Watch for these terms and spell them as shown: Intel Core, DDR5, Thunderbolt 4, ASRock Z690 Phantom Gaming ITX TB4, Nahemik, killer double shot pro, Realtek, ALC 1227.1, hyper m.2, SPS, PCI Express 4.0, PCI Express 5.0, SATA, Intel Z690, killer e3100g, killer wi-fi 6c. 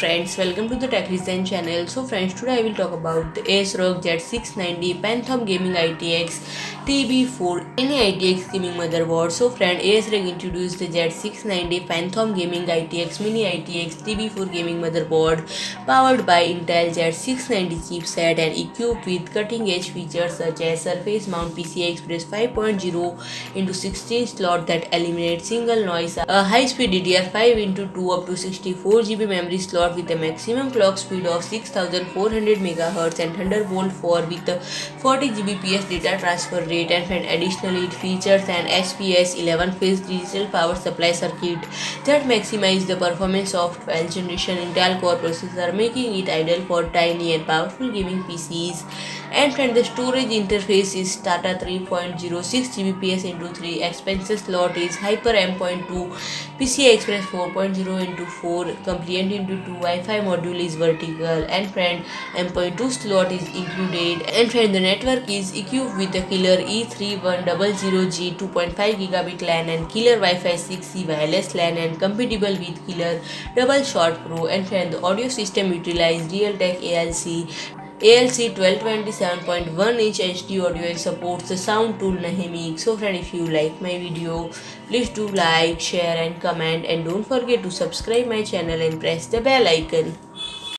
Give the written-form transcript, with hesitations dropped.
friends, welcome to the Tech Design channel. So friends, today I will talk about the ASRock Z690 Phantom Gaming ITX TB4 any ITX gaming motherboard. So friend, ASRock introduced the Z690 Phantom Gaming ITX Mini ITX TB4 gaming motherboard powered by Intel Z690 chipset and equipped with cutting-edge features such as surface mount PCI Express 5.0 into 16 slot that eliminates single noise, a high-speed DDR5 into 2 up to 64GB memory slot with a maximum clock speed of 6400 MHz and Thunderbolt 4 with a 40Gbps data transfer rate, and additionally it features an SPS 11-phase digital power supply circuit that maximizes the performance of 12th generation Intel Core processor, making it ideal for tiny and powerful gaming PCs. And friend, the storage interface is SATA 3.06 Gbps into 3. Expansion slot is hyper m.2. PCI Express 4.0 into 4. Compliant into 2. Wi-Fi module is vertical. And friend, m.2 slot is included. And friend, the network is equipped with the killer e3100g 2.5 gigabit LAN and killer wi-fi 6c wireless LAN and compatible with killer double shot pro. And friend, the audio system utilizes Realtek ALC 1227.1 inch HD audio and supports the sound tool Nahemik. So friend, if you like my video, please do like, share and comment, and don't forget to subscribe my channel and press the bell icon.